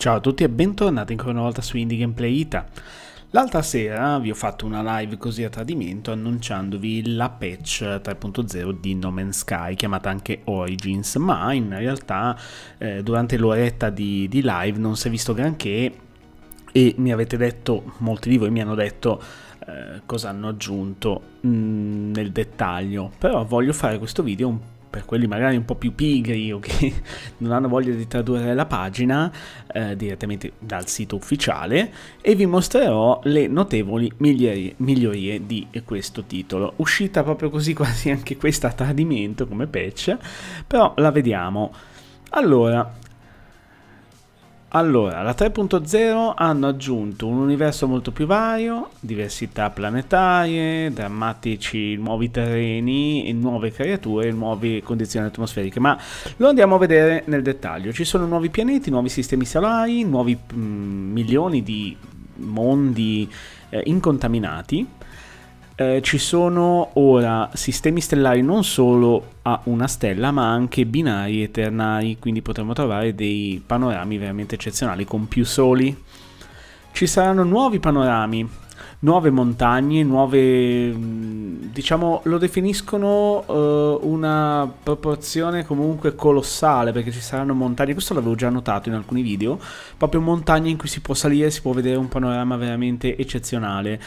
Ciao a tutti e bentornati ancora una volta su Indie Gameplay Ita. L'altra sera vi ho fatto una live così a tradimento annunciandovi la patch 3.0 di No Man's Sky, chiamata anche Origins, ma in realtà durante l'oretta di live non si è visto granché e mi avete detto, molti di voi mi hanno detto cosa hanno aggiunto nel dettaglio, però voglio fare questo video un po' per quelli magari un po' più pigri o che non hanno voglia di tradurre la pagina direttamente dal sito ufficiale, e vi mostrerò le notevoli migliorie di questo titolo. Uscita proprio così, quasi anche questa a tradimento come patch, però la vediamo. Allora, la 3.0 hanno aggiunto un universo molto più vario, diversità planetarie, drammatici nuovi terreni, e nuove creature, nuove condizioni atmosferiche, ma lo andiamo a vedere nel dettaglio. Ci sono nuovi pianeti, nuovi sistemi solari, nuovi milioni di mondi incontaminati. Ci sono ora sistemi stellari non solo a una stella, ma anche binari e ternari, quindi potremo trovare dei panorami veramente eccezionali con più soli. Ci saranno nuovi panorami, nuove montagne, nuove, diciamo, lo definiscono una proporzione comunque colossale, perché ci saranno montagne, questo l'avevo già notato in alcuni video, proprio montagne in cui si può salire, si può vedere un panorama veramente eccezionale,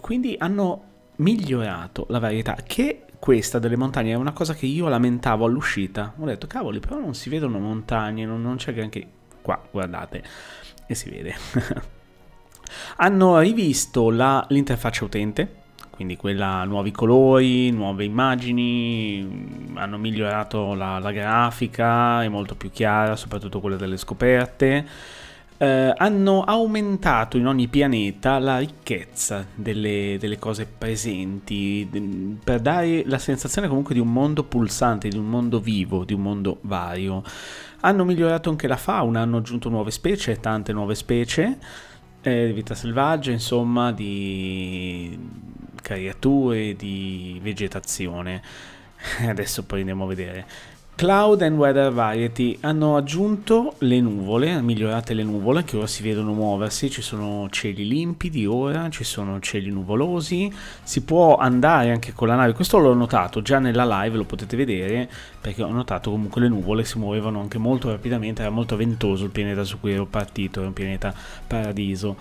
quindi hanno migliorato la varietà, che questa delle montagne è una cosa che io lamentavo all'uscita, ho detto cavoli, però non si vedono montagne, non c'è granché. Qua guardate e si vede. Hanno rivisto l'interfaccia utente, quindi quella, nuovi colori, nuove immagini, hanno migliorato la grafica, è molto più chiara, soprattutto quella delle scoperte. Hanno aumentato in ogni pianeta la ricchezza delle cose presenti, per dare la sensazione comunque di un mondo pulsante, di un mondo vivo, di un mondo vario. Hanno migliorato anche la fauna, hanno aggiunto nuove specie, tante nuove specie, vita selvaggia, insomma, di creature, di vegetazione. Adesso poi andiamo a vedere. Cloud and Weather Variety, hanno aggiunto le nuvole, migliorate le nuvole, che ora si vedono muoversi, ci sono cieli limpidi ora, ci sono cieli nuvolosi, si può andare anche con la nave, questo l'ho notato già nella live, lo potete vedere, perché ho notato comunque le nuvole si muovevano anche molto rapidamente, era molto ventoso il pianeta su cui ero partito, era un pianeta paradiso.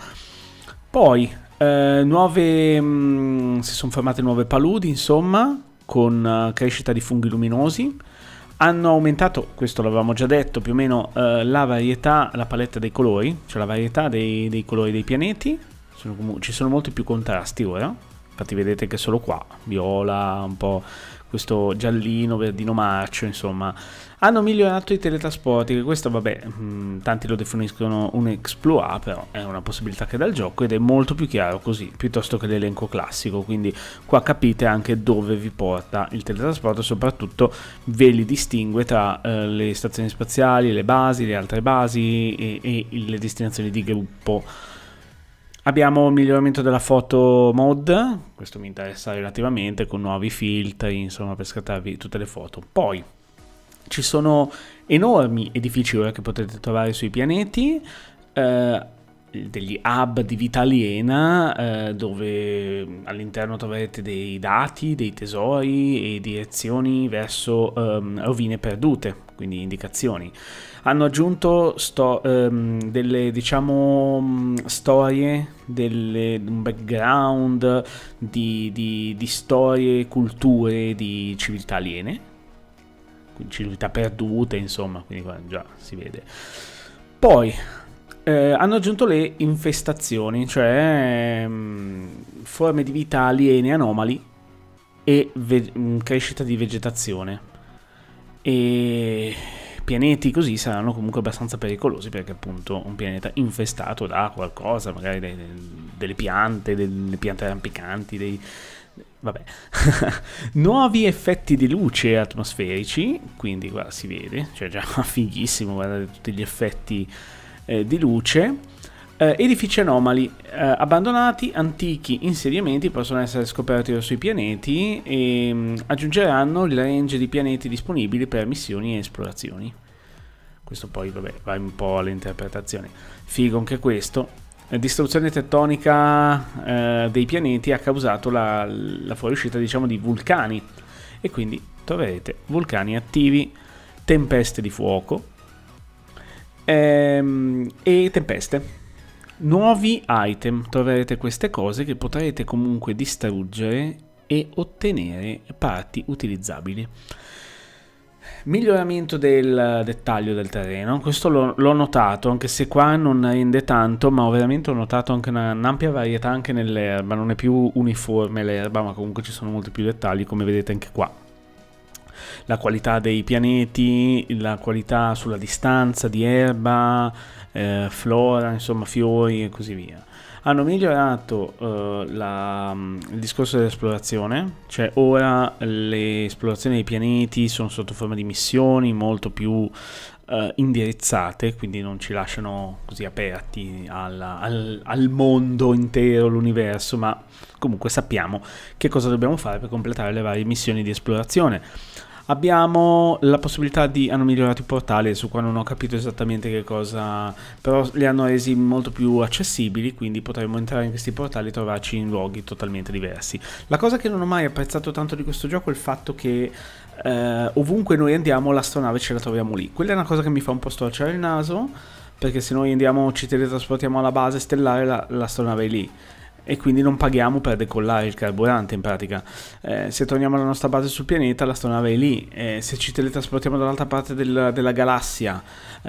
Poi, si sono formate nuove paludi, insomma, con crescita di funghi luminosi. Hanno aumentato, questo l'avevamo già detto più o meno, la varietà, la palette dei colori, cioè la varietà dei colori dei pianeti. Ci sono molti più contrasti ora, infatti vedete che solo qua, viola, un po' questo giallino, verdino marcio, insomma. Hanno migliorato i teletrasporti, che questo vabbè, tanti lo definiscono un exploit, però è una possibilità che dà il gioco ed è molto più chiaro così, piuttosto che l'elenco classico, quindi qua capite anche dove vi porta il teletrasporto, soprattutto ve li distingue tra le stazioni spaziali, le basi, le altre basi e le destinazioni di gruppo. Abbiamo il miglioramento della foto mode, questo mi interessa relativamente, con nuovi filtri, insomma, per scattarvi tutte le foto. Poi ci sono enormi edifici ora che potete trovare sui pianeti, degli hub di vita aliena, dove all'interno troverete dei dati, dei tesori e direzioni verso rovine perdute, quindi indicazioni. Hanno aggiunto delle, diciamo, storie, un background di storie e culture di civiltà aliene, civiltà perdute, insomma, quindi qua già si vede. Poi hanno aggiunto le infestazioni, cioè forme di vita aliene anomali e crescita di vegetazione, e pianeti così saranno comunque abbastanza pericolosi, perché appunto un pianeta infestato da qualcosa, magari delle piante, delle piante rampicanti, vabbè. Nuovi effetti di luce atmosferici, quindi guarda, si vede, cioè già fighissimo, guardate tutti gli effetti di luce. Edifici anomali, abbandonati, antichi insediamenti possono essere scoperti sui pianeti e aggiungeranno il range di pianeti disponibili per missioni e esplorazioni. Questo poi vabbè, va un po' all'interpretazione. Figo anche questo. Distruzione tettonica dei pianeti ha causato la fuoriuscita, diciamo, di vulcani, e quindi troverete vulcani attivi, tempeste di fuoco e tempeste. Nuovi item, troverete queste cose che potrete comunque distruggere e ottenere parti utilizzabili. Miglioramento del dettaglio del terreno, questo l'ho notato, anche se qua non rende tanto, ma ho veramente notato anche un'ampia varietà anche nell'erba. Non è più uniforme l'erba, ma comunque ci sono molti più dettagli, come vedete anche qua. La qualità dei pianeti, la qualità sulla distanza di erba, flora, insomma fiori e così via. Hanno migliorato il discorso dell'esplorazione, cioè ora le esplorazioni dei pianeti sono sotto forma di missioni molto più indirizzate, quindi non ci lasciano così aperti al mondo intero, l'universo, ma comunque sappiamo che cosa dobbiamo fare per completare le varie missioni di esplorazione. Abbiamo la possibilità di... hanno migliorato i portali, su qua non ho capito esattamente che cosa... però li hanno resi molto più accessibili, quindi potremo entrare in questi portali e trovarci in luoghi totalmente diversi. La cosa che non ho mai apprezzato tanto di questo gioco è il fatto che ovunque noi andiamo l'astronave ce la troviamo lì. Quella è una cosa che mi fa un po' storcere il naso, perché se noi andiamo, ci teletrasportiamo alla base stellare, l'astronave è lì. E quindi non paghiamo per decollare il carburante in pratica. Se torniamo alla nostra base sul pianeta, l'astronave è lì. Se ci teletrasportiamo dall'altra parte della galassia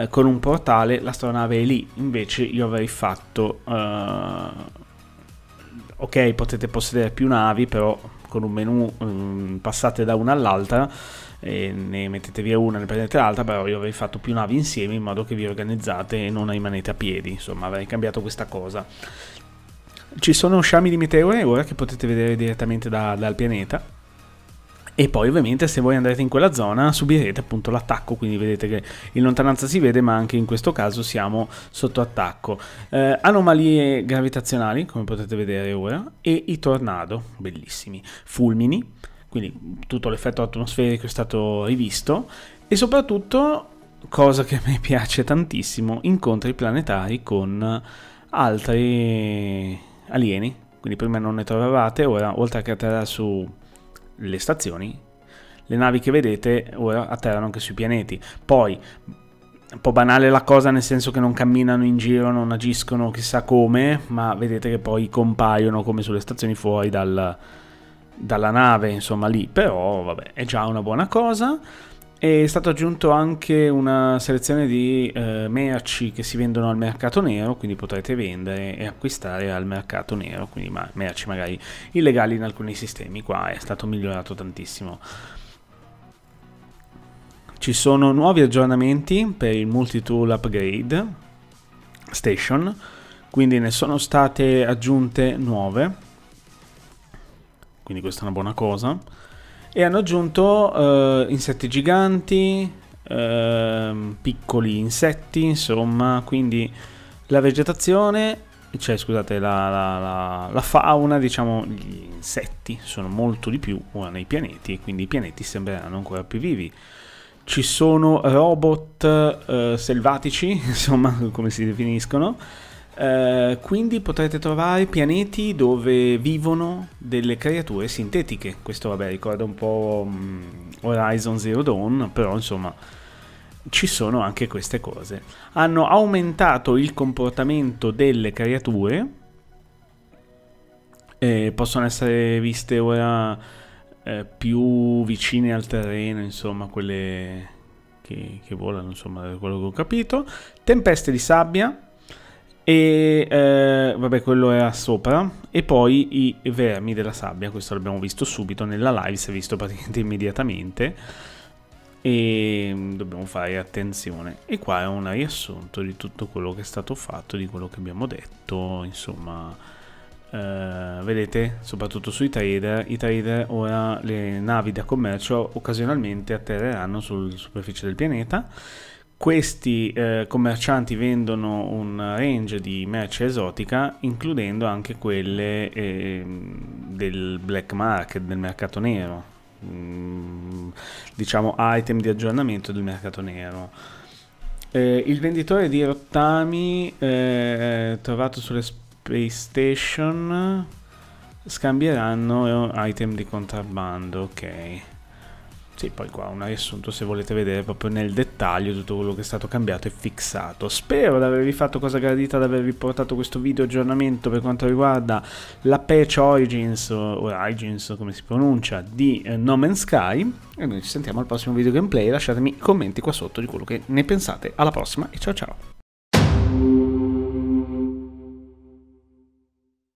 con un portale, l'astronave è lì. Invece io avrei fatto... ok, potete possedere più navi, però con un menu passate da una all'altra, e ne mettete via una, ne prendete l'altra, però io avrei fatto più navi insieme in modo che vi organizzate e non rimanete a piedi. Insomma, avrei cambiato questa cosa. Ci sono sciami di meteore ora che potete vedere direttamente dal pianeta, e poi ovviamente se voi andrete in quella zona subirete appunto l'attacco, quindi vedete che in lontananza si vede, ma anche in questo caso siamo sotto attacco. Anomalie gravitazionali, come potete vedere ora, e i tornado, bellissimi, fulmini, quindi tutto l'effetto atmosferico è stato rivisto, e soprattutto, cosa che a me piace tantissimo, incontri planetari con altri alieni, quindi prima non ne trovavate, ora oltre che atterrare sulle stazioni, le navi che vedete ora atterrano anche sui pianeti. Poi un po' banale la cosa, nel senso che non camminano in giro, non agiscono chissà come, ma vedete che poi compaiono come sulle stazioni fuori dalla nave, insomma lì, però vabbè, è già una buona cosa. È stato aggiunto anche una selezione di merci che si vendono al mercato nero, quindi potrete vendere e acquistare al mercato nero, quindi merci magari illegali in alcuni sistemi. Qua è stato migliorato tantissimo. Ci sono nuovi aggiornamenti per il multi-tool upgrade station, quindi ne sono state aggiunte nuove, quindi questa è una buona cosa. E hanno aggiunto insetti giganti, piccoli insetti, insomma, quindi la vegetazione, cioè scusate, la fauna, diciamo, gli insetti sono molto di più ora nei pianeti, e quindi i pianeti sembreranno ancora più vivi. Ci sono robot selvatici, insomma, come si definiscono. Quindi potrete trovare pianeti dove vivono delle creature sintetiche. Questo vabbè ricorda un po' Horizon Zero Dawn, però insomma ci sono anche queste cose. Hanno aumentato il comportamento delle creature, possono essere viste ora più vicine al terreno, insomma quelle che volano, insomma, da quello che ho capito. Tempeste di sabbia, e vabbè, quello era sopra, e poi i vermi della sabbia, questo l'abbiamo visto subito nella live, si è visto praticamente immediatamente, e dobbiamo fare attenzione. E qua è un riassunto di tutto quello che è stato fatto, di quello che abbiamo detto, insomma. Vedete, soprattutto sui trader, i trader ora, le navi da commercio occasionalmente atterreranno sulla superficie del pianeta. Questi commercianti vendono un range di merce esotica, includendo anche quelle del black market, del mercato nero, diciamo item di aggiornamento del mercato nero. Il venditore di rottami trovato sulle Space Station scambieranno item di contrabbando, ok. Sì, poi qua un riassunto se volete vedere proprio nel dettaglio tutto quello che è stato cambiato e fissato. Spero di avervi fatto cosa gradita, di avervi portato questo video aggiornamento per quanto riguarda la patch Origins, Origins come si pronuncia, di No Man's Sky. E noi ci sentiamo al prossimo video gameplay, lasciatemi commenti qua sotto di quello che ne pensate. Alla prossima e ciao ciao!